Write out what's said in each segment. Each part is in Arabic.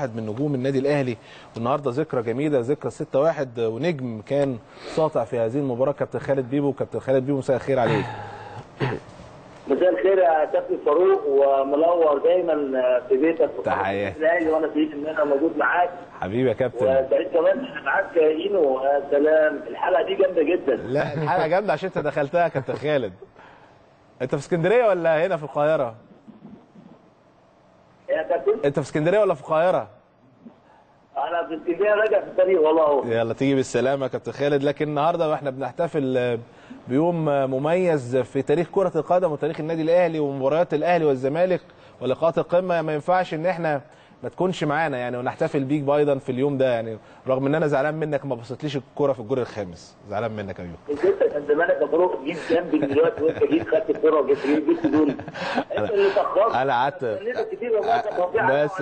واحد من نجوم النادي الاهلي، والنهارده ذكرى جميله، ذكرى 6-1، ونجم كان ساطع في هذه المباراه كابتن خالد بيبو. كابتن خالد بيبو، مساء الخير عليك. مساء الخير يا كابتن فاروق، ومنور دايما في بيتك تحياتي الاهلي، وانا سعيد ان انا موجود معاك حبيبي يا كابتن، وسعيد كمان معاك يا اينو. سلام، الحلقه دي جامده جدا. لا الحلقه جامده عشان انت دخلتها يا كابتن خالد. انت في اسكندريه ولا هنا في القاهره؟ انت في اسكندريه ولا في القاهره؟ انا في اسكندريه راجع في الطريق والله اهو. يلا تيجي بالسلامه يا كابتن خالد. لكن النهارده واحنا بنحتفل بيوم مميز في تاريخ كره القدم وتاريخ النادي الاهلي ومباريات الاهلي والزمالك ولقاءات القمه، ما ينفعش ان احنا ما تكونش معانا يعني، ونحتفل بيك ايضا في اليوم ده يعني، رغم ان انا زعلان منك ما بصيتليش الكوره في الجول الخامس، زعلان منك ايوه. انت كان زمانك يا فاروق جيت جنبي دلوقتي وانت جيت خدت الكوره وجبت جول. انت اللي اتاخرت. انا قعدت بس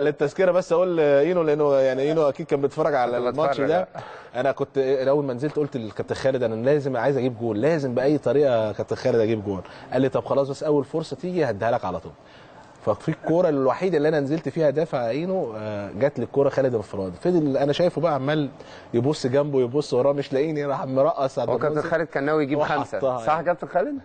للتذكره بس اقول اينو، لانه يعني اينو اكيد كان بيتفرج على الماتش ده. انا كنت اول ما نزلت قلت للكابتن خالد انا لازم عايز اجيب جول، لازم باي طريقه كابتن خالد اجيب جول. قال لي طب خلاص بس اول فرصه تيجي هديها لك على طول. ففي الكوره الوحيده اللي انا نزلت فيها دافع عينه جات لي الكوره خالد انفراد، فضل انا شايفه بقى عمال يبص جنبه يبص وراه مش لاقيني، راح مرقص. هو كابتن خالد كان ناوي يجيب 5 صح يا كابتن خالد؟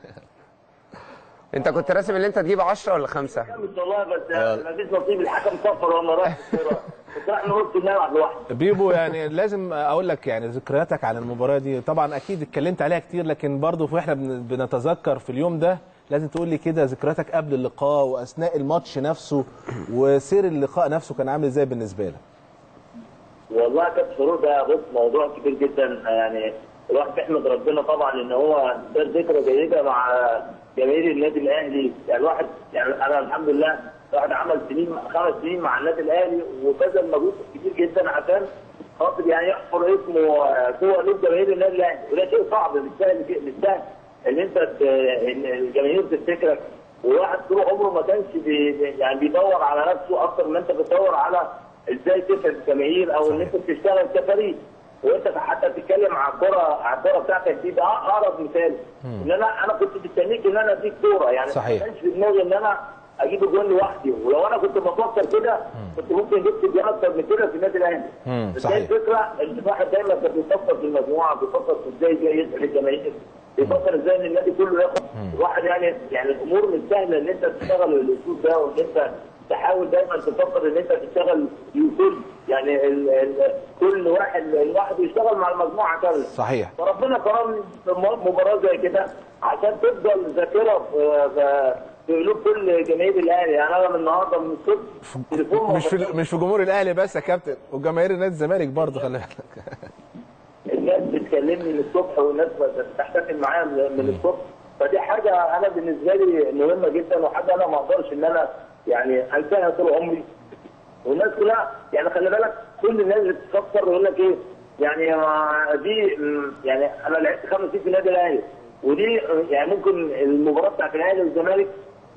انت كنت راسم ان انت تجيب 10 ولا 5؟ والله بس ما فيش نصيب، الحكم صفر وانا رايح الكوره كنت رايح نرد الملعب لوحدي. بيبو يعني لازم اقول لك يعني ذكرياتك عن المباراه دي، طبعا اكيد اتكلمت عليها كتير، لكن برضه واحنا بنتذكر في اليوم ده لازم تقول لي كده ذكرياتك قبل اللقاء واثناء الماتش نفسه وسير اللقاء نفسه كان عامل ازاي بالنسبه لك؟ والله يا كابتن فاروق ده بص موضوع كبير جدا يعني، الواحد بيحمد ربنا طبعا ان هو ده ذكرى جيده مع جماهير النادي الاهلي، يعني الواحد يعني انا الحمد لله الواحد عمل سنين 5 سنين مع النادي الاهلي وبذل مجهود كبير جدا عشان خاطر يعني يحفر اسمه جوه نادي جماهير النادي الاهلي، وده شيء صعب مش سهل ان انت الجماهير تفتكرك، والواحد طول عمره ما كانش يعني بيدور على نفسه اكتر ما انت بتدور على ازاي تسعد الجماهير او ان انت بتشتغل كفريق، وانت حتى بتتكلم على الكوره بتاعتك دي. ده اقرب مثال ان انا كنت مستنيك ان انا اديك كوره يعني، ما كانش في دماغي ان انا اجيب الجول لوحدي، ولو انا كنت بفكر كده كنت ممكن جبت جول اكتر من كده في النادي الاهلي. بس هي الفكره ان الواحد دايما كان بيفكر في المجموعه، بيفكر في ازاي يسعد الجماهير، بيفكر ازاي ان النادي كله ياخد الواحد يعني الامور مش سهله ان انت تشتغل الاسلوب ده، وان انت تحاول دايما تفكر ان انت تشتغل يوتيوب يعني كل واحد لوحده يشتغل مع المجموعه كامله. صحيح. فربنا كرمني في مباراه زي كده عشان تفضل ذاكره في قلوب كل جماهير الاهلي، يعني انا من النهارده من الصبح تليفون مش في جمهور الاهلي بس يا كابتن، وجماهير نادي الزمالك برضه خلي بالك. الناس بتكلمني من الصبح والناس بتحتفل معايا من الصبح، فدي حاجه انا بالنسبه لي مهمه جدا، وحاجه انا ما اقدرش ان انا يعني انساها طول عمري. والناس كلها يعني خلي بالك كل الناس بتفكر ويقول لك ايه يعني دي يعني انا لعبت 5 سنين في النادي الاهلي، ودي يعني ممكن المباراه بتاعت الاهلي والزمالك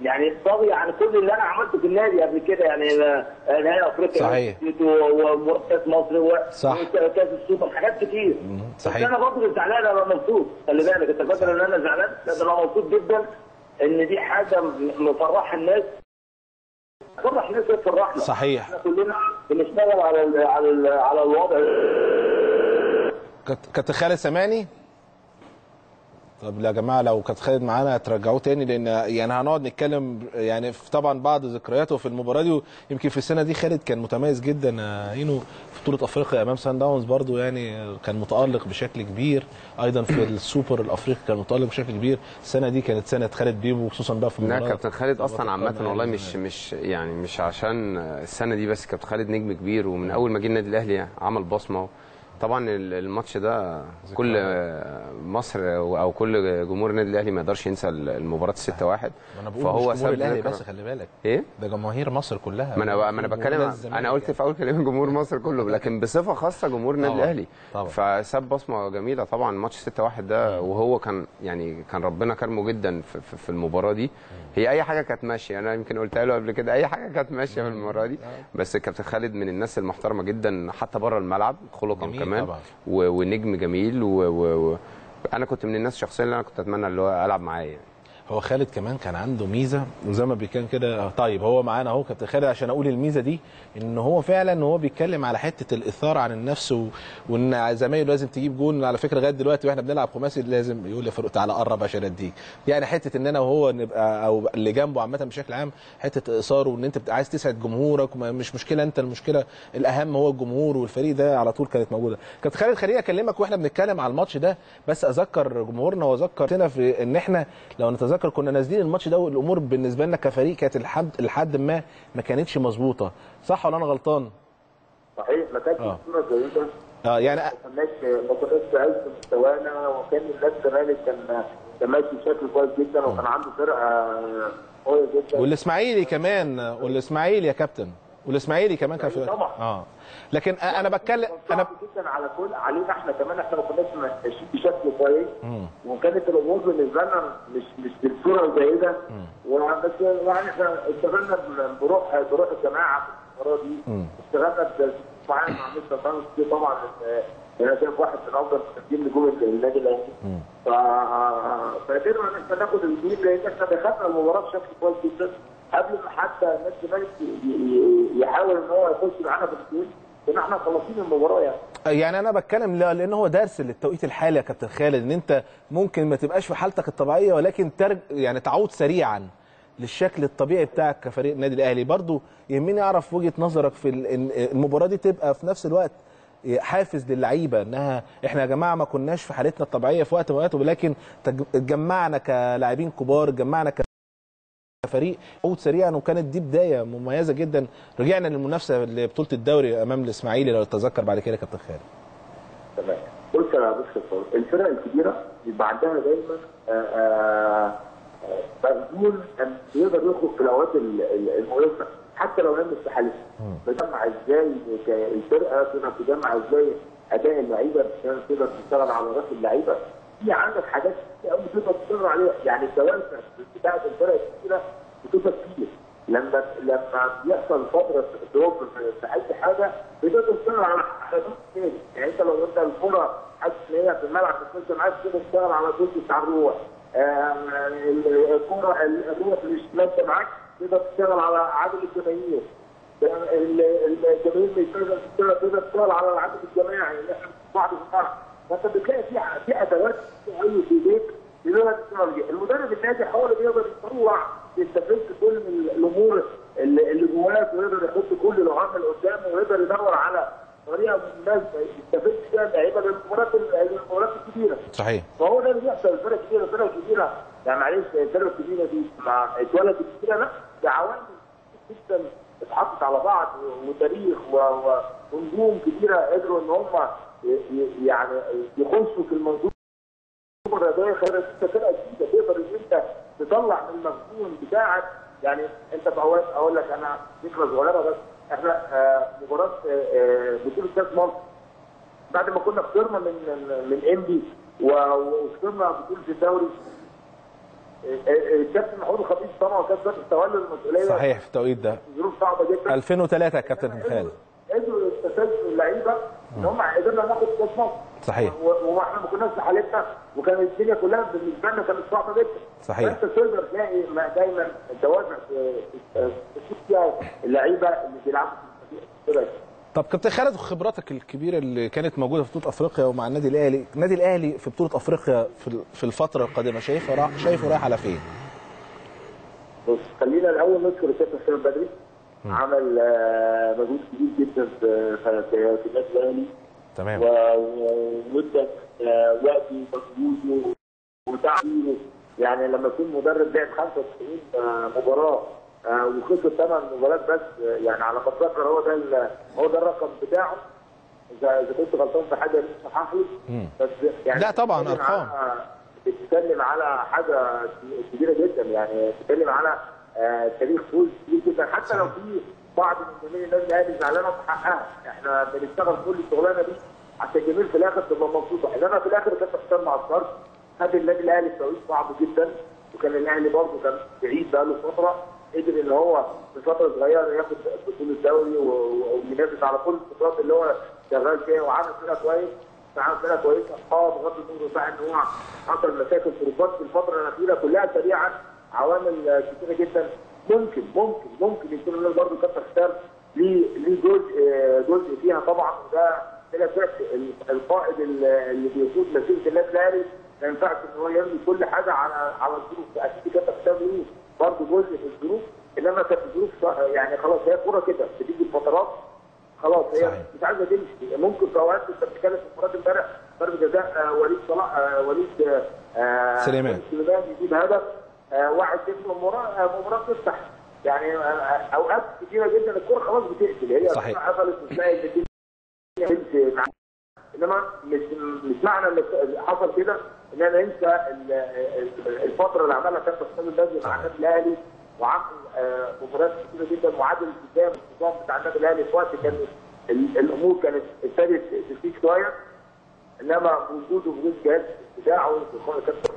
يعني طاغيه عن كل اللي انا عملته في النادي قبل كده، يعني نهائي افريقيا. صحيح. وكاس مصر وكاس السوبر، حاجات كتير. صحيح. بس انا برضه زعلان، انا مبسوط خلي بالك، انت فاكر ان انا زعلان؟ لا انا مبسوط جدا ان دي حاجه مفرحه الناس، تفرح الناس وتفرحنا. صحيح. احنا كلنا بنشتغل على ال على ال على الوضع. كابتن خالد سامعني؟ طب يا جماعه لو كانت خالد معانا هترجعوه تاني، لان يعني هنقعد نتكلم يعني طبعا بعض ذكرياته في المباراه دي، ويمكن في السنه دي خالد كان متميز جدا هنا في بطوله افريقيا امام سان داونز برضه، يعني كان متالق بشكل كبير، ايضا في السوبر الافريقي كان متالق بشكل كبير. السنه دي كانت سنه خالد بيبو، وخصوصا بقى في المباراه. لا كابتن خالد اصلا عامه والله مش يعني مش عشان السنه دي بس، كابتن خالد نجم كبير، ومن اول ما جه النادي الاهلي عمل بصمه طبعا. الماتش ده كل مصر او كل جمهور النادي الاهلي ما يقدرش ينسى المباراه 6-1، فهو ساب الاهلي بس خلي بالك ايه ده جماهير مصر كلها. ما انا بتكلم، انا قلت في اول كلام جمهور مصر كله، لكن بصفه خاصه جمهور النادي الاهلي، فساب بصمه جميله طبعا. ماتش 6-1 ده وهو كان يعني كان ربنا كرمه جدا في المباراه دي. هي اي حاجه كانت ماشيه، انا يمكن قلتها له قبل كده، اي حاجه كانت ماشيه في المباراه دي، بس الكابتن خالد من الناس المحترمه جدا حتى بره الملعب، خلقا كمان ونجم جميل. وانا كنت من الناس شخصيا اللي انا كنت اتمنى اللي هو العب معايا يعني. هو خالد كمان كان عنده ميزه وزي ما بيكان كده. طيب هو معانا اهو كابتن خالد عشان اقول الميزه دي، ان هو فعلا وهو بيتكلم على حته الاثاره عن النفس وان زمايله لازم تجيب جون. على فكره لغايه دلوقتي واحنا بنلعب خماسي لازم يقول لي فاروق تعالى قرب عشان اديك، يعني حته ان انا وهو نبقى او اللي جنبه عامه بشكل عام حته اثاره، وان انت عايز تسعد جمهورك مش مشكله انت، المشكله الاهم هو الجمهور والفريق، ده على طول كانت موجوده. كابتن خالد خليني اكلمك واحنا بنتكلم على الماتش ده، بس اذكر جمهورنا واذكرنا في ان احنا لو نتذكر كنا نازلين الماتش ده والامور بالنسبه لنا كفريق كانت لحد ما كانتش مظبوطه، صح ولا انا غلطان؟ صحيح، ما كانتش الصوره زي كده. يعني ما كناش في عز مستوانا، وكان النادي الزمالك كان ماشي بشكل كويس جدا وكان عنده فرقه قويه جدا، والاسماعيلي يا كابتن، والاسماعيلي كمان كان في طبعا لكن انا بتكلم انا جدا على كل علينا احنا كمان، احنا ما كناش ماشيين بشكل كويس وكانت الامور بالنسبه لنا مش بالصوره زي ده، بس يعني احنا اشتغلنا بروح الجماعه في المباراه دي، اشتغلنا بتعاون مع مستر فانوس طبعا، انا شايف واحد من افضل مستفيدين نجوم النادي الاهلي، فقدرنا ان احنا ناخد الجيل لان احنا دخلنا المباراه بشكل كويس جدا قبل ما حتى النادي الزمالك يحاول ان هو يخش معانا في الجول، لان احنا خلصين المباراه يعني انا بتكلم لان هو درس للتوقيت الحالي يا كابتن خالد، ان انت ممكن ما تبقاش في حالتك الطبيعيه ولكن يعني تعود سريعا للشكل الطبيعي بتاعك كفريق النادي الاهلي. برضو يهمني اعرف وجهه نظرك في المباراه دي، تبقى في نفس الوقت حافز للعيبه انها احنا يا جماعه ما كناش في حالتنا الطبيعيه في وقت من الاوقات، ولكن اتجمعنا كلاعبين كبار، اتجمعنا فريق قوت سريعا، وكانت دي بدايه مميزه جدا، رجعنا للمنافسه لبطوله الدوري امام الاسماعيلي لو تتذكر بعد كده يا كابتن خالد. تمام، قلت يا باشا الفرق الكبيره بيبقى عندها دايما مجهول ان يقدر يخرج في الاوقات المهمه حتى لو لم يستحلها، بتجمع ازاي الفرقه، بتجمع ازاي اداء اللعيبه، تقدر تشتغل على راس اللعيبه، في عندك حاجات كتير قوي تقدر تشتغل عليها، يعني الدوافع بتاعت الفرق الكبيره بتبقى كتير، لما بيحصل فتره دروب في اي حاجه بتقدر تشتغل على حاجات تاني، يعني انت لو انت الكره حاسس ان هي في الملعب بتخش معاك تقدر تشتغل على الجزء بتاع الروح، الكره الروح مش ماشيه معاك تقدر تشتغل على عدد الجماهير، الجماهير تقدر تشتغل على العدد الجماعي اللي احنا بعض الفرق، فانت بتلاقي في ادوات قوي في ايديك تقدر تشتغل بيها. المدرب النادي حاول يقدر يطلع يستفز كل الامور اللي جواه، ويقدر يحط كل العامل قدامه، ويقدر يدور على طريقه مناسبه يستفز فيها اللعيبه للمباريات الكبيره. صحيح. فهو ده اللي بيحصل، الفرق الكبيره يعني معلش الفرق الكبيره دي مع اتولدت كده، لا دي عوامل جدا اتحطت على بعض، وتاريخ ونجوم كبيره قدروا ان هم يعني يخشوا في المنظومه الرياضيه، خلت فرقه جديده تقدر ان انت تطلع من المخزون بتاعك. يعني انت في اوقات اقول لك انا فكره صغيره بس، احنا مباراه بطوله كاس مصر بعد ما كنا خسرنا من انبي وخسرنا بطوله الدوري، الكابتن محمود الخطيب طبعا وكاس مصر تولى المسؤوليه. صحيح، في التوقيت ده ظروف صعبه جدا 2003 يا كابتن خالد، قدروا يستفزوا اللعيبه ان هم قدرنا ناخد كاس مصر. صحيح، واحنا ما كناش في حالتنا، وكانت الدنيا كلها بالنسبه لنا كانت صعبه جدا. صحيح، فانت تقدر تلاقي دايما الدوافع في اللعيبه اللي بيلعبوا في. طب كابتن خالد، خبراتك الكبيره اللي كانت موجوده في بطوله افريقيا ومع النادي الاهلي، النادي الاهلي في بطوله افريقيا في الفتره القادمه شايفه رايح على فين؟ بص، خلينا الاول نذكر الكابتن خالد بدري، عمل مجهود كبير جدا في النادي الاهلي. تمام. ومده وقته ومجهوده وتعبيره، يعني لما يكون مدرب لعب 95 مباراه وخسر 8 مباريات بس، يعني على ما اتذكر هو ده الرقم بتاعه، اذا كنت غلطان في حاجه صحح لي بس. يعني لا طبعا ارقام بتتكلم على حاجه كبيره جدا، يعني بتتكلم على تاريخ فوز كبير جدا، حتى لو في بعض من الناس الاهلي زعلانه بحقها، احنا بنشتغل كل الشغلانه دي عشان الجميع في الاخر تبقى مبسوطه، انما في الاخر كابتن حسام معصر خد النادي الاهلي في توقيت صعب جدا، وكان الاهلي برضه كان بعيد بقى له فتره، قدر ان هو في فتره صغيره ياخد بطوله الدوري وينافس على كل البطولات اللي هو شغال فيها، وعمل كده كويس، تعامل فرقه كويسه بغض النظر بقى ان هو حصل مشاكل ضربات في الفتره الاخيره كلها سريعه، عوامل كثيره جدا ممكن يكون النادي برضه كتر خساره ليه جزء فيها طبعا، وده بلا شك القائد اللي بيقود مسيره النادي الاهلي ما ينفعش ان هو يرمي كل حاجه على الظروف، اكيد كتر خساره ليه برضه جزء في الظروف، انما كانت الظروف يعني خلاص هي كوره كده بتيجي بفترات خلاص هي مش عايزه تمشي. ممكن في اوقات انت بتتكلم في مباراه امبارح ضربه جزاء وليد صلاح وليد سليمان يجيب هدف 1-0 المباراه تفتح، يعني اوقات كتيره جدا الكوره خلاص بتقتل، هي قفلت مش لاقي الدنيا، انما مش معنى اللي حصل كده ان انا انسى الفتره اللي عملها كابتن حسام البدري مع النادي الاهلي وعقل مباريات كتيره جدا وعدل قدام النظام بتاع النادي الاهلي في وقت كانت الامور كانت ابتدت تسيء شويه، انما وجوده وجود جهاز بتاعه كابتن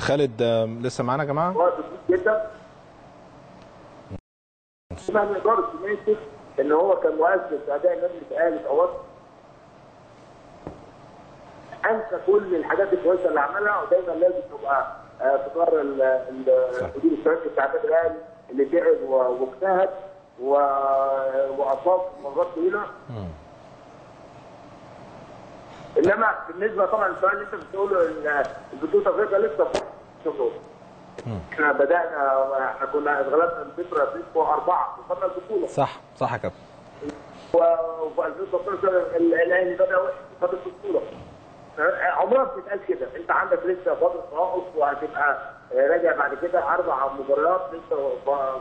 خالد لسه معانا يا جماعه؟ جدا ما نقدرش ننكر ان هو كان مؤثر في اداء النادي الاهلي في اوقات انسى كل الحاجات الكويسه اللي عملها، ودايما لازم تبقى في اطار المدير التنفيذي بتاع النادي الاهلي اللي تعب واجتهد واصاب مرات طويله. انما بالنسبه طبعا للسؤال اللي انت بتقوله ان البطوله الافريقيه لسه شوفوا احنا بدانا احنا كنا اتغلبنا الفتره دي 4 وصلنا البطوله صح يا كابتن، وفي 2013 الاهلي بدا وحش خد البطوله، عمرها ما بتتقال كده، انت عندك لسه فاضل ناقص وهتبقى راجع بعد كده 4 مباريات لسه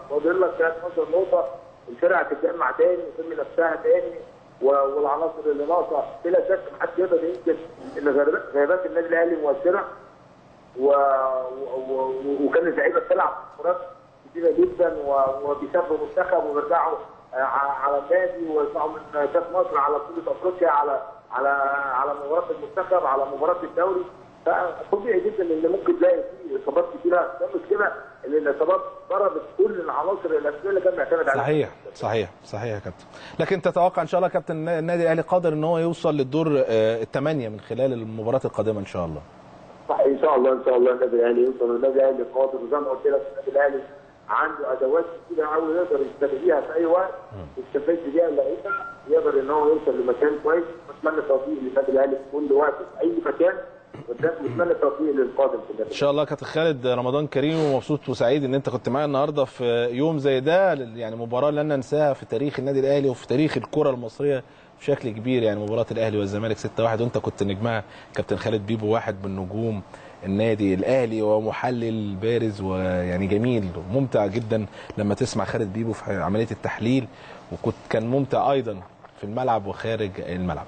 فاضل لك 13 نقطه، الفرقه هتتجمع تاني وترمي نفسها تاني والعناصر اللي ناقصه بلا شك محدش يقدر ينكر ان غيابات النادي الاهلي مؤثره وكان اللعيبه بتلعب مباريات كتيره جدا وبيسافروا منتخب وبيرجعوا على النادي ويطلعوا من كاس مصر على بطوله افريقيا على مباراه المنتخب على مباراه الدوري، فطبيعي جدا ان ممكن تلاقي فيه اصابات كتيره، ده مشكله ان الاصابات ضربت كل العناصر الاساسيه اللي كان معتمد عليها. صحيح يا كابتن، لكن تتوقع ان شاء الله كابتن النادي الاهلي قادر ان هو يوصل للدور الثمانيه من خلال المباراه القادمه ان شاء الله؟ صح ان شاء الله النادي الاهلي يوصل، النادي الاهلي قادر، وزي ما قلت لك النادي الاهلي عنده ادوات كتيره قوي يقدر يستفيد بيها في اي وقت، يستفيد بيها اللعيبه، يقدر ان هو يوصل لمكان كويس، بتمنى التوفيق للنادي الاهلي في كل وقت في اي مكان، بتمنى التوفيق للقادم في النادي. ان شاء الله كابتن خالد رمضان كريم، ومبسوط وسعيد ان انت كنت معايا النهارده في يوم زي ده، يعني مباراه لن ننساها في تاريخ النادي الاهلي وفي تاريخ الكره المصريه بشكل كبير، يعني مباراه الاهلي والزمالك 6-1 وانت كنت نجمها كابتن خالد بيبو، واحد من نجوم النادي الاهلي ومحلل بارز، ويعني جميل وممتع جدا لما تسمع خالد بيبو في عمليه التحليل، وكان ممتع ايضا في الملعب وخارج الملعب.